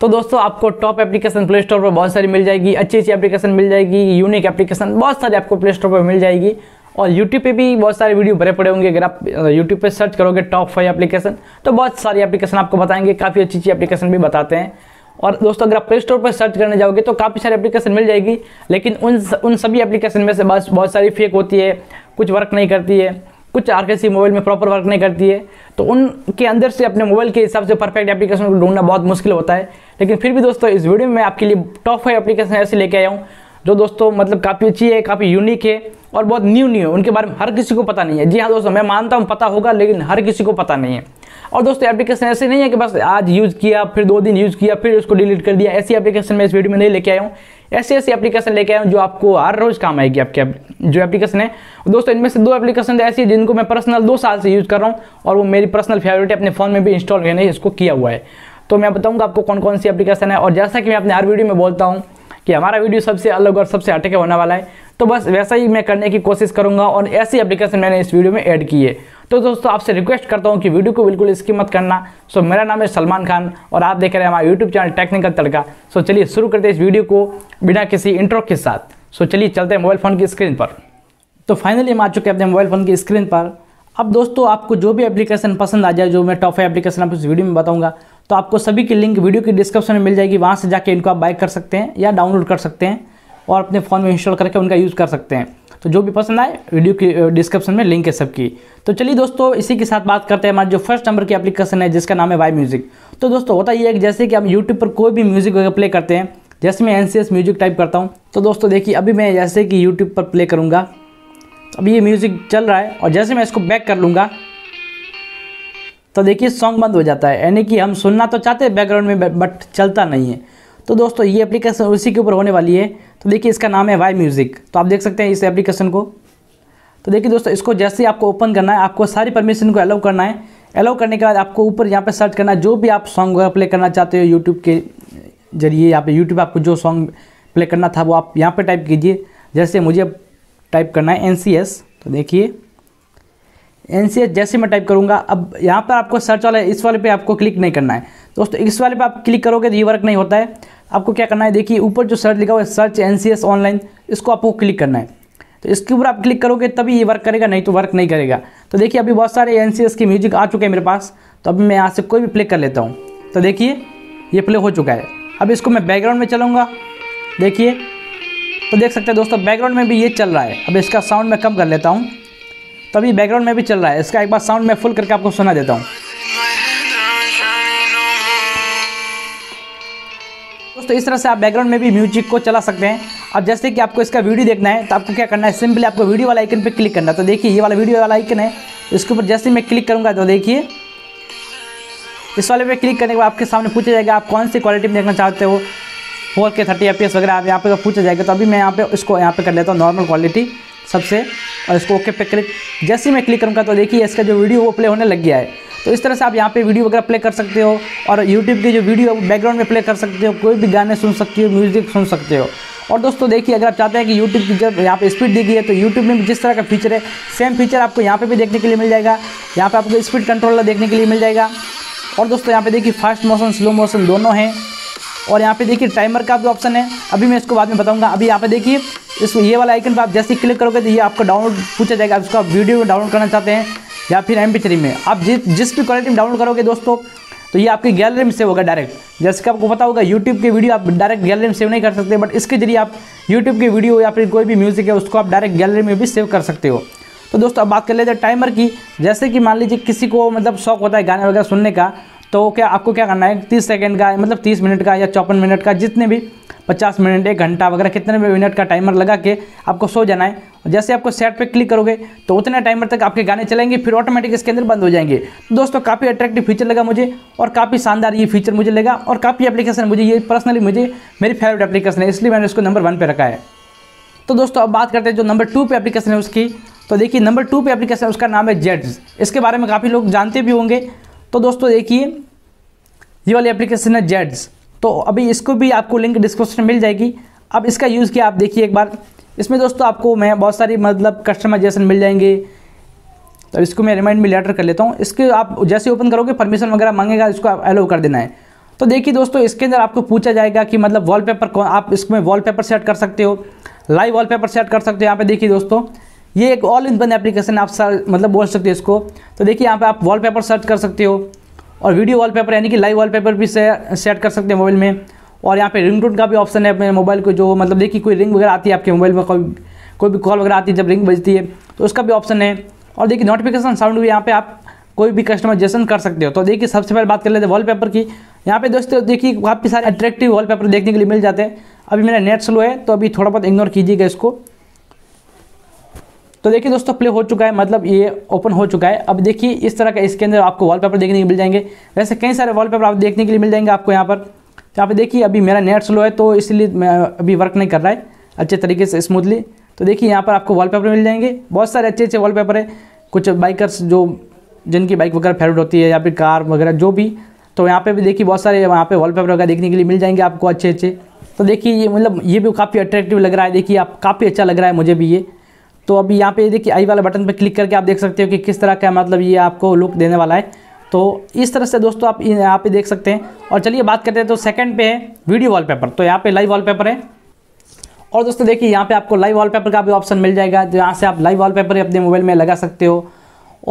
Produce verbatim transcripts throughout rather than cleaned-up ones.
तो दोस्तों आपको टॉप एप्लीकेशन प्ले स्टोर पर बहुत सारी मिल जाएगी, अच्छी अच्छी एप्लीकेशन मिल जाएगी, यूनिक एप्लीकेशन बहुत सारी आपको प्ले स्टोर पर मिल जाएगी। और यूट्यूब पे भी बहुत सारे वीडियो भरे पड़े होंगे, अगर आप यूट्यूब पे सर्च करोगे टॉप फाइव एप्लीकेशन तो बहुत सारी एप्लीकेशन आपको बताएंगे, काफ़ी अच्छी अच्छी एप्लीकेशन भी बताते हैं। और दोस्तों अगर आप प्ले स्टोर पर सर्च करने जाओगे तो काफ़ी सारी एप्लीकेशन मिल जाएगी, लेकिन उन उन सभी एप्लीकेशन में से बस बहुत सारी फेक होती है, कुछ वर्क नहीं करती है, कुछ आरकेसी मोबाइल में प्रॉपर वर्क नहीं करती है। तो उनके अंदर से अपने मोबाइल के हिसाब से परफेक्ट एप्लीकेशन को ढूंढना बहुत मुश्किल होता है। लेकिन फिर भी दोस्तों इस वीडियो में मैं आपके लिए टॉप फाइव एप्लीकेशन ऐसे लेके आया हूँ जो दोस्तों मतलब काफ़ी अच्छी है, काफ़ी यूनिक है और बहुत न्यू न्यू है, उनके बारे में हर किसी को पता नहीं है। जी हाँ दोस्तों, मैं मानता हूँ पता होगा लेकिन हर किसी को पता नहीं है। और दोस्तों एप्लीकेशन ऐसे नहीं है कि बस आज यूज़ किया, फिर दो दिन यूज़ किया, फिर उसको डिलीट कर दिया, ऐसी एप्लीकेशन मैं इस वीडियो में नहीं लेके आया हूँ। ऐसी ऐसी एप्लीकेशन लेके आया हूँ जो आपको हर रोज़ काम आएगी। आपके जो एप्लीकेशन है दोस्तों, इनमें से दो एप्लीकेशन ऐसी है जिनको मैं पर्सनल दो साल से यूज़ कर रहा हूँ और वो मेरी पर्सनल फेवरेट है, अपने फ़ोन में भी इंस्टॉल मैंने इसको किया हुआ है। तो मैं बताऊँगा आपको कौन कौन सी एप्लीकेशन है। और जैसा कि मैं अपने हर वीडियो में बोलता हूँ कि हमारा वीडियो सबसे अलग और सबसे हटके होने वाला है, तो बस वैसा ही मैं करने की कोशिश करूंगा और ऐसी एप्लीकेशन मैंने इस वीडियो में ऐड की है। तो दोस्तों आपसे रिक्वेस्ट करता हूं कि वीडियो को बिल्कुल स्किप मत करना। सो मेरा नाम है सलमान खान और आप देख रहे हैं हमारा YouTube channel Technical Tadka. So चलिए शुरू करते हैं इस वीडियो को बिना किसी इंट्रो के साथ। सो चलिए चलते हैं मोबाइल फ़ोन की स्क्रीन पर। तो फाइनली हम आ चुके हैं अपने मोबाइल फ़ोन की स्क्रीन पर। अब दोस्तों आपको जो भी एप्लीकेशन पसंद आ जाए, जो मैं टॉप फाइव एप्लीकेशन आपको इस वीडियो में बताऊंगा, तो आपको सभी की लिंक वीडियो की डिस्क्रिप्शन में मिल जाएगी। वहां से जाके इनको आप बाय कर सकते हैं या डाउनलोड कर सकते हैं और अपने फ़ोन में इंस्टॉल करके उनका यूज़ कर सकते हैं। तो जो भी पसंद आए वीडियो की डिस्क्रिप्शन में लिंक है सबकी। तो चलिए दोस्तों इसी के साथ बात करते हैं हमारे जो फर्स्ट नंबर की एप्लीकेशन है जिसका नाम है वाई म्यूज़िक। तो दोस्तों होता ये है कि जैसे कि हम यूट्यूब पर कोई भी म्यूज़िक वगैरह प्ले करते हैं, जैसे मैं एनसीएस म्यूज़िक टाइप करता हूँ, तो दोस्तों देखिए अभी मैं जैसे कि यूट्यूब पर प्ले करूँगा, अभी ये म्यूज़िक चल रहा है और जैसे मैं इसको बैक कर लूँगा तो देखिए सॉन्ग बंद हो जाता है, यानी कि हम सुनना तो चाहते हैं बैकग्राउंड में बट चलता नहीं है। तो दोस्तों ये एप्लीकेशन उसी के ऊपर होने वाली है। तो देखिए इसका नाम है वाई म्यूज़िक। तो आप देख सकते हैं इस एप्लीकेशन को। तो देखिए दोस्तों इसको जैसे ही आपको ओपन करना है, आपको सारी परमिशन को अलाउ करना है। अलाउ करने के बाद आपको ऊपर यहाँ पर सर्च करना है जो भी आप सॉन्ग वगैरह प्ले करना चाहते हो यूट्यूब के जरिए। यहाँ पर यूट्यूब आपको जो सॉन्ग प्ले करना था वो आप यहाँ पर टाइप कीजिए। जैसे मुझे टाइप करना है एन सी एस, तो देखिए एन सी एस जैसे मैं टाइप करूंगा, अब यहाँ पर आपको सर्च वाला इस वाले पे आपको क्लिक नहीं करना है। दोस्तों इस वाले पे आप क्लिक करोगे तो ये वर्क नहीं होता है। आपको क्या करना है, देखिए ऊपर जो सर्च लिखा हुआ है search N C S online, इसको आपको क्लिक करना है। तो इसके ऊपर आप क्लिक करोगे तभी ये वर्क करेगा, नहीं तो वर्क नहीं करेगा। तो देखिए अभी बहुत सारे एन सी एस के म्यूजिक आ चुके हैं मेरे पास, तो अभी मैं यहाँ से कोई भी प्ले कर लेता हूँ। तो देखिए ये प्ले हो चुका है। अब इसको मैं बैकग्राउंड में चलाऊँगा, देखिए तो देख सकते हैं दोस्तों बैकग्राउंड में भी ये चल रहा है। अब इसका साउंड मैं कम कर लेता हूँ, तभी बैकग्राउंड में भी चल रहा है। इसका एक बार साउंड मैं फुल करके आपको सुना देता हूँ। दोस्तों इस तरह से आप बैकग्राउंड में भी म्यूजिक को चला सकते हैं। अब जैसे कि आपको इसका वीडियो देखना है तो आपको क्या करना है, सिंपली आपको वीडियो वाला आइकन पे क्लिक करना है। तो देखिए ये वाला वीडियो वाला आइकन है, इसके ऊपर जैसे मैं क्लिक करूँगा तो देखिए इस वाले पे क्लिक करने के बाद आपके सामने पूछा जाएगा आप कौन सी क्वालिटी में देखना चाहते हो, फोर के थर्टी एफ पी एस वगैरह आप यहाँ पे पूछा जाएगा। तो अभी मैं यहाँ पे इसको यहाँ पे कर लेता हूँ नॉर्मल क्वालिटी सबसे और इसको ओके पे क्लिक, जैसे ही मैं क्लिक करूँगा तो देखिए इसका जो वीडियो वो प्ले होने लग गया है। तो इस तरह से आप यहाँ पे वीडियो वगैरह प्ले कर सकते हो और यूट्यूब की जो वीडियो बैकग्राउंड में प्ले कर सकते हो, कोई भी गाने सुन सकते हो, म्यूज़िक सुन सकते हो। और दोस्तों देखिए अगर आप चाहते हैं कि यूट्यूब की जब यहाँ पे स्पीड दी गई है तो यूट्यूब में जिस तरह का फीचर है सेम फीचर आपको यहाँ पे भी देखने के लिए मिल जाएगा। यहाँ पे आपको स्पीड कंट्रोलर देखने के लिए मिल जाएगा। और दोस्तों यहाँ पे देखिए फास्ट मोशन स्लो मोशन दोनों हैं और यहाँ पे देखिए टाइमर का भी ऑप्शन है, अभी मैं इसको बाद में बताऊंगा। अभी यहाँ पे देखिए इसको ये वाला आइकन पर आप जैसे क्लिक करोगे तो ये आपको डाउनलोड पूछा जाएगा, आप इसको आप वीडियो डाउनलोड करना चाहते हैं या फिर एम पी थ्री में, आप जिस जिस भी क्वालिटी में डाउनलोड करोगे दोस्तों तो ये आपकी गैलरी में सेव होगा डायरेक्ट। जैसे कि आपको पता होगा यूट्यूब के वीडियो आप डायरेक्ट गैलरी में सेव नहीं कर सकते, बट इसके जरिए आप यूट्यूब के वीडियो या फिर कोई भी म्यूज़िक है उसको आप डायरेक्ट गैलरी में भी सेव कर सकते हो। तो दोस्तों अब बात कर लेते हैं टाइमर की। जैसे कि मान लीजिए किसी को मतलब शौक होता है गाने वगैरह सुनने का, तो क्या आपको क्या करना है तीस सेकंड का मतलब तीस मिनट का या चौपन मिनट का, जितने भी पचास मिनट एक घंटा वगैरह कितने भी मिनट का टाइमर लगा के आपको सो जाना है। और जैसे आपको सेट पे क्लिक करोगे तो उतने टाइमर तक आपके गाने चलेंगे, फिर ऑटोमेटिक इसके अंदर बंद हो जाएंगे। दोस्तों काफ़ी अट्रैक्टिव फीचर लगा मुझे और काफ़ी शानदार ये फीचर मुझे लगा और काफ़ी एप्लीकेशन मुझे ये पर्सनली मुझे मेरी फेवरेट एप्लीकेशन है, इसलिए मैंने इसको नंबर वन पर रखा है। तो दोस्तों अब बात करते हैं जो नंबर टू पे एप्लीकेशन है उसकी। तो देखिए नंबर टू पे एप्लीकेशन उसका नाम है जेड्स। इसके बारे में काफ़ी लोग जानते भी होंगे। तो दोस्तों देखिए ये वाली एप्लीकेशन है जेड्स। तो अभी इसको भी आपको लिंक डिस्क्रिप्शन में मिल जाएगी। अब इसका यूज़ किया आप देखिए एक बार। इसमें दोस्तों आपको मैं बहुत सारी मतलब कस्टमाइजेशन मिल जाएंगे। तो इसको मैं रिमाइंड में लेटर कर लेता हूँ। इसके आप जैसे ओपन करोगे परमिशन वगैरह मांगेगा, इसको आप अलाउ कर देना है। तो देखिए दोस्तों, इसके अंदर आपको पूछा जाएगा कि मतलब वॉलपेपर कौन, आप इसमें वॉलपेपर सेट कर सकते हो, लाइव वॉलपेपर सेट कर सकते हो। यहाँ पे देखिए दोस्तों, ये एक ऑल इन वन एप्लीकेशन आप सर मतलब बोल सकते हो इसको। तो देखिए यहाँ पे आप वॉलपेपर सर्च कर सकते हो और वीडियो वॉलपेपर यानी कि लाइव वॉलपेपर भी सेट कर सकते हैं मोबाइल में। और यहाँ पे रिंगटोन का भी ऑप्शन है अपने मोबाइल को, जो मतलब देखिए कोई रिंग वगैरह आती है आपके मोबाइल में, कोई कोई भी कॉल वगैरह आती है जब रिंग बजती है तो उसका भी ऑप्शन है। और देखिए नोटिफिकेशन साउंड भी यहाँ पे आप कोई भी कस्टमाइजेशन कर सकते हो। तो देखिए सबसे पहले बात कर लेते हैं वॉलपेपर की। यहाँ पे दोस्तों देखिए काफ़ी सारे अट्रैक्टिव वॉलपेपर देखने के लिए मिल जाते हैं। अभी मेरा नेट स्लो है तो अभी थोड़ा बहुत इग्नोर कीजिएगा इसको। तो देखिए दोस्तों प्ले हो चुका है, मतलब ये ओपन हो चुका है। अब देखिए इस तरह का इसके अंदर आपको वॉलपेपर देखने के मिल जाएंगे। वैसे कई सारे वॉलपेपर आप देखने के लिए मिल जाएंगे आपको यहाँ पर। यहाँ पे देखिए अभी मेरा नेट स्लो है तो इसलिए मैं अभी वर्क नहीं कर रहा है अच्छे तरीके से स्मूथली। तो देखिए यहाँ पर आपको वॉलपेपर मिल जाएंगे, बहुत सारे अच्छे अच्छे वॉलपेपर है। कुछ बाइकर्स जो जिनकी बाइक वगैरह फेवरेट होती है या फिर कार वगैरह जो भी, तो यहाँ पे भी देखिए बहुत सारे वहाँ पे वॉलपेपर वगैरह देखने के लिए मिल जाएंगे आपको अच्छे अच्छे। तो देखिए ये मतलब ये भी काफ़ी अट्रैक्टिव लग रहा है, देखिए आप काफ़ी अच्छा लग रहा है मुझे भी ये। तो अभी यहाँ पे देखिए आई वाला बटन पर क्लिक करके आप देख सकते हो कि किस तरह का मतलब ये आपको लुक देने वाला है। तो इस तरह से दोस्तों आप यहाँ पे देख सकते हैं। और चलिए बात करते हैं, तो सेकंड पे है वीडियो वॉलपेपर। तो यहाँ पे लाइव वॉलपेपर है और दोस्तों देखिए यहाँ पे आपको लाइव वॉलपेपर का भी ऑप्शन मिल जाएगा, जहाँ से आप लाइव वॉलपेपर अपने मोबाइल में लगा सकते हो।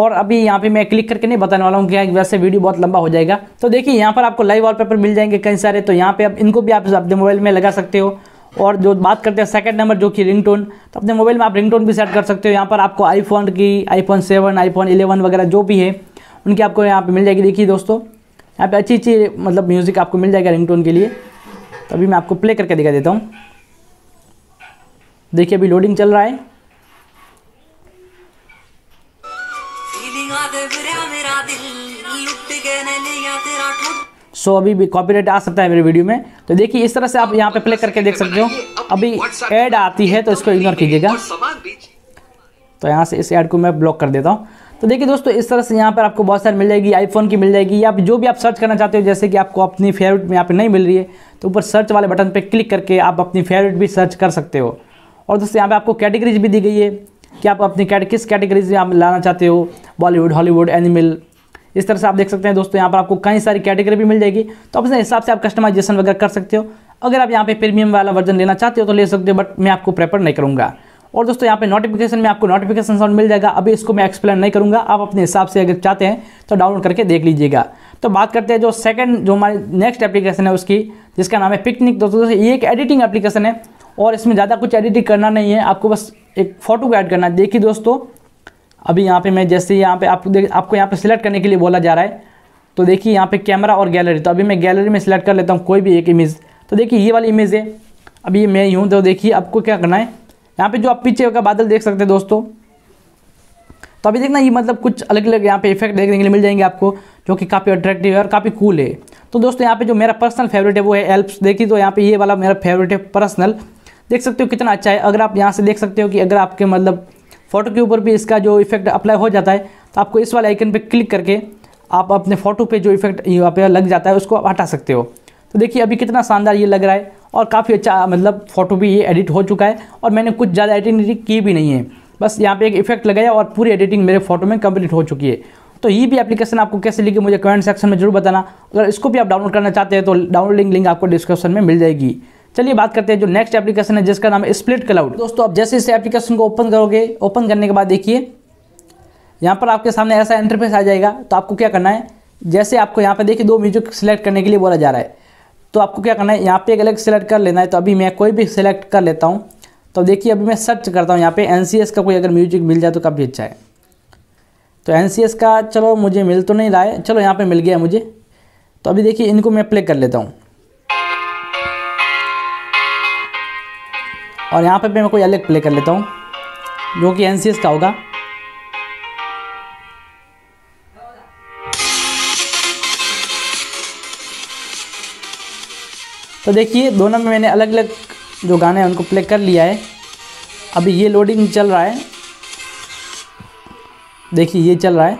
और अभी यहाँ पे मैं क्लिक करके नहीं बताने वाला हूँ क्या, वैसे वीडियो बहुत लंबा हो जाएगा। तो देखिए यहाँ पर आपको लाइव वॉलपेपर मिल जाएंगे कई सारे, तो यहाँ पे आप इनको भी आप अपने मोबाइल में लगा सकते हो। और जो बात करते हैं सेकंड नंबर, जो कि रिंगटोन, तो अपने मोबाइल में आप रिंगटोन भी सेट कर सकते हो। यहाँ पर आपको आईफोन की, आईफोन सेवन, आईफोन इलेवन वगैरह जो भी है उनकी आपको यहाँ पे मिल जाएगी। देखिए दोस्तों यहाँ पे अच्छी अच्छी मतलब म्यूज़िक आपको मिल जाएगा रिंगटोन के लिए। तो अभी मैं आपको प्ले करके दिखा देता हूँ। देखिए अभी लोडिंग चल रहा है। सो so, अभी भी कॉपीराइट आ सकता है मेरे वीडियो में। तो देखिए इस तरह से आप यहाँ पे प्ले करके देख सकते हो। अभी ऐड आती है तो इसको इग्नोर कीजिएगा। तो यहाँ से इस ऐड को मैं ब्लॉक कर देता हूँ। तो देखिए दोस्तों इस तरह से यहाँ पर आपको बहुत सारी मिल जाएगी, आईफोन की मिल जाएगी या जो भी आप सर्च करना चाहते हो। जैसे कि आपको अपनी फेवरेट में यहाँ पे नहीं मिल रही है तो ऊपर सर्च वाले बटन पे क्लिक करके आप अपनी फेवरेट भी सर्च कर सकते हो। और दोस्तों यहाँ पे आपको कैटेगरीज भी दी गई है कि आप अपनी किस कैटेगरीज में आप लाना चाहते हो, बॉलीवुड, हॉलीवुड, एनिमल। इस तरह से आप देख सकते हैं दोस्तों यहाँ पर आपको कई सारी कैटेगरी भी मिल जाएगी। तो अपने हिसाब से आप कस्टमाइजेशन वगैरह कर सकते हो। अगर आप यहाँ पे प्रीमियम वाला वर्जन लेना चाहते हो तो ले सकते हो, बट मैं आपको प्रेफर नहीं करूँगा। और दोस्तों यहाँ पे नोटिफिकेशन में आपको नोटिफिकेशन साउंड मिल जाएगा। अभी इसको मैं एक्सप्लेन नहीं करूँगा, आप अपने हिसाब से अगर चाहते हैं तो डाउनलोड करके देख लीजिएगा। तो बात करते हैं जो सेकंड, जो हमारी नेक्स्ट एप्लीकेशन है उसकी, जिसका नाम है पिकनिक। दोस्तों ये एक एडिटिंग एप्लीकेशन है और इसमें ज़्यादा कुछ एडिटिंग करना नहीं है, आपको बस एक फ़ोटो को ऐड करना है। देखिए दोस्तों अभी यहाँ पर मैं जैसे यहाँ पर आपको आपको यहाँ पर सिलेक्ट करने के लिए बोला जा रहा है। तो देखिए यहाँ पर कैमरा और गैलरी, तो अभी मैं गैलरी में सिलेक्ट कर लेता हूँ कोई भी एक इमेज। तो देखिए ये वाली इमेज है, अभी मैं ही हूँ। तो देखिए आपको क्या करना है, यहाँ पे जो आप पीछे का बादल देख सकते हैं दोस्तों, तो अभी देखना ये मतलब कुछ अलग अलग यहाँ पे इफेक्ट देखने के लिए मिल जाएंगे आपको, जो कि काफ़ी अट्रैक्टिव है और काफ़ी कूल है। तो दोस्तों यहाँ पे जो मेरा पर्सनल फेवरेट है वो है एल्प्स। देखिए तो यहाँ पे ये वाला मेरा फेवरेट है पर्सनल, देख सकते हो कितना अच्छा है। अगर आप यहाँ से देख सकते हो कि अगर आपके मतलब फ़ोटो के ऊपर भी इसका जो इफेक्ट अप्लाई हो जाता है तो आपको इस वाले आइकन पर क्लिक करके आप अपने फ़ोटो पर जो इफेक्ट यहाँ पर लग जाता है उसको आप हटा सकते हो। तो देखिए अभी कितना शानदार ये लग रहा है और काफ़ी अच्छा मतलब फ़ोटो भी ये एडिट हो चुका है। और मैंने कुछ ज़्यादा एडिटिंग की भी नहीं है, बस यहाँ पे एक इफेक्ट लगाया और पूरी एडिटिंग मेरे फ़ोटो में कंप्लीट हो चुकी है। तो ये भी एप्लीकेशन आपको कैसे लगी मुझे कमेंट सेक्शन में जरूर बताना। अगर इसको भी आप डाउनलोड करना चाहते हैं तो डाउनलोडिंग लिंक आपको डिस्क्रिप्शन में मिल जाएगी। चलिए बात करते हैं जो नेक्स्ट एप्लीकेशन है जिसका नाम है स्प्लिट क्लाउड। दोस्तों आप जैसे इस एप्लीकेशन को ओपन करोगे, ओपन करने के बाद देखिए यहाँ पर आपके सामने ऐसा इंटरफेस आ जाएगा। तो आपको क्या करना है, जैसे आपको यहाँ पर देखिए दो म्यूजिक सिलेक्ट करने के लिए बोला जा रहा है। तो आपको क्या करना है, यहाँ पे एक अलग सेलेक्ट कर लेना है। तो अभी मैं कोई भी सिलेक्ट कर लेता हूँ। तो देखिए अभी मैं सर्च करता हूँ यहाँ पे एन सी एस का कोई अगर म्यूजिक मिल जाए तो काफ़ी अच्छा है। तो एन सी एस का चलो मुझे मिल तो नहीं रहा है, चलो यहाँ पे मिल गया मुझे। तो अभी देखिए इनको मैं प्ले कर लेता हूँ और यहाँ पर मैं कोई अलग प्ले कर लेता हूँ जो कि एन सी एस का होगा। तो देखिए दोनों में मैंने अलग अलग जो गाने हैं उनको प्ले कर लिया है। अभी ये लोडिंग चल रहा है, देखिए ये चल रहा है,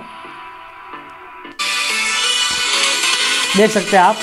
देख सकते हैं आप।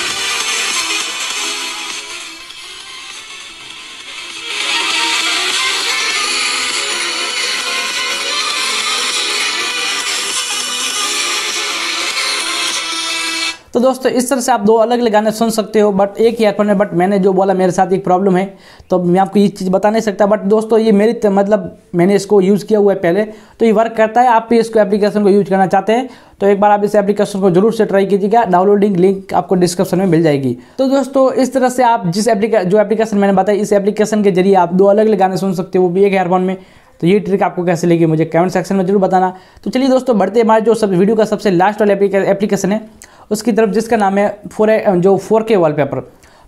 तो दोस्तों इस तरह से आप दो अलग अलग गाने सुन सकते हो बट एक ही ईयरफोन में। बट मैंने जो बोला मेरे साथ एक प्रॉब्लम है तो मैं आपको ये चीज़ बता नहीं सकता। बट दोस्तों ये मेरी मतलब मैंने इसको यूज़ किया हुआ है पहले तो ये वर्क करता है। आप भी इसको एप्लीकेशन को यूज़ करना चाहते हैं तो एक बार आप इस एप्लीकेशन को जरूर से ट्राई कीजिएगा। डाउनलोडिंग लिंक आपको डिस्क्रिप्शन में मिल जाएगी। तो दोस्तों इस तरह से आप जिस एप्लीके जो एप्लीकेशन मैंने बताया इस एप्लीकेशन के जरिए आप दो अलग अलग गाने सुन सकते हो वो भी एक ईयरफोन में। तो ये ट्रिक आपको कैसे लगी मुझे कमेंट सेक्शन में जरूर बताना। तो चलिए दोस्तों बढ़ते हमारे जो सब वीडियो का सबसे लास्ट वाला एप्लीकेशन है उसकी तरफ जिसका नाम है फोर जो फोर के वॉलपेपर।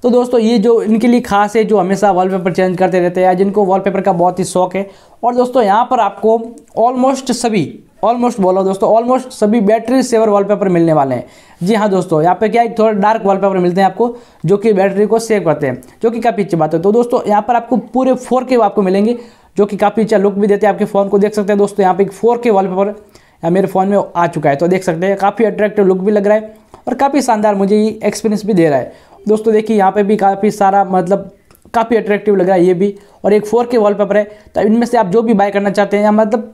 तो दोस्तों ये जो इनके लिए खास है जो हमेशा वॉलपेपर चेंज करते रहते हैं जिनको वॉलपेपर का बहुत ही शौक है। और दोस्तों यहाँ पर आपको ऑलमोस्ट सभी ऑलमोस्ट बोलो दोस्तों ऑलमोस्ट सभी बैटरी सेवर वॉलपेपर मिलने वाले हैं। जी हाँ दोस्तों यहाँ पे क्या है थोड़ा डार्क वॉलपेपर मिलते हैं आपको जो कि बैटरी को सेव करते हैं जो कि काफ़ी अच्छी बात है। तो दोस्तों यहाँ पर आपको पूरे फोर के आपको मिलेंगे जो कि काफ़ी अच्छा लुक भी देते हैं। आपके फ़ोन को देख सकते हैं दोस्तों यहाँ पे एक फोर के वॉलपेपर मेरे फ़ोन में आ चुका है तो देख सकते हैं काफ़ी अट्रैक्टिव लुक भी लग रहा है और काफ़ी शानदार मुझे ये एक्सपीरियंस भी दे रहा है। दोस्तों देखिए यहाँ पे भी काफ़ी सारा मतलब काफ़ी अट्रैक्टिव लग रहा है ये भी और एक फोर के वॉलपेपर है। तो इनमें से आप जो भी बाय करना चाहते हैं या मतलब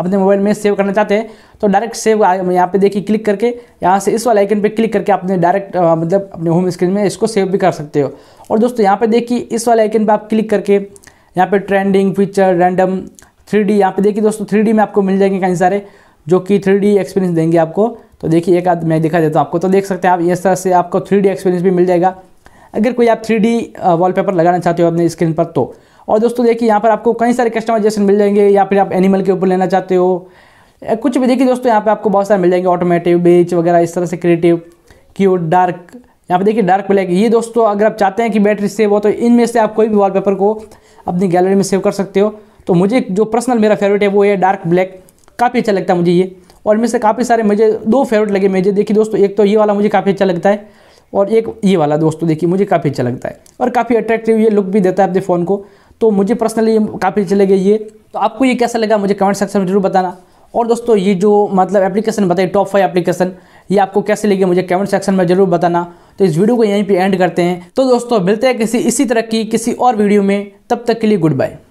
अपने मोबाइल में सेव करना चाहते हैं तो डायरेक्ट सेव यहाँ पे देखिए क्लिक करके यहाँ से इस वाले आइकन पे क्लिक करके आपने डायरेक्ट मतलब अपने होम स्क्रीन में इसको सेव भी कर सकते हो। और दोस्तों यहाँ पे देखिए इस वाले आइकन पे आप क्लिक करके यहाँ पे trending feature random three D यहाँ पे देखिए दोस्तों थ्री डी में आपको मिल जाएंगे कई सारे जो कि थ्री डी एक्सपीरियंस देंगे आपको। तो देखिए एक आध मैं दिखा देता हूँ आपको। तो देख सकते हैं आप इस तरह से आपको थ्री डी एक्सपीरियंस भी मिल जाएगा अगर कोई आप थ्री डी वॉलपेपर लगाना चाहते हो अपने स्क्रीन पर तो। और दोस्तों देखिए यहाँ पर आपको कई सारे कस्टमाइजेशन मिल जाएंगे या फिर आप एनिमल के ऊपर लेना चाहते हो कुछ भी। देखिए दोस्तों यहाँ पे आपको बहुत सारे मिल जाएंगे ऑटोमेटिव बीच वगैरह इस तरह से क्रिएटिव क्यूट डार्क। यहाँ पे देखिए डार्क ब्लैक ये दोस्तों अगर आप चाहते हैं कि बैटरी सेव हो तो इनमें से आप कोई भी वॉलपेपर को अपनी गैलरी में सेव कर सकते हो। तो मुझे जो पर्सनल मेरा फेवरेट है वो है डार्क ब्लैक, काफ़ी अच्छा लगता है मुझे ये। और इनमें से काफ़ी सारे मुझे दो फेवरेट लगे मुझे। देखिए दोस्तों एक तो ये वाला मुझे काफ़ी अच्छा लगता है और एक ये वाला दोस्तों देखिए मुझे काफ़ी अच्छा लगता है और काफ़ी अट्रैक्टिव ये लुक भी देता है अपने फ़ोन को। तो मुझे पर्सनली काफ़ी अच्छे लगे ये। तो आपको ये कैसा लगा मुझे कमेंट सेक्शन में जरूर बताना। और दोस्तों ये जो मतलब एप्लीकेशन बताइए टॉप फाइव एप्लीकेशन ये आपको कैसे लगे मुझे कमेंट सेक्शन में जरूर बताना। तो इस वीडियो को यहीं पे एंड करते हैं। तो दोस्तों मिलते हैं किसी इसी तरह की किसी और वीडियो में। तब तक के लिए गुड बाय।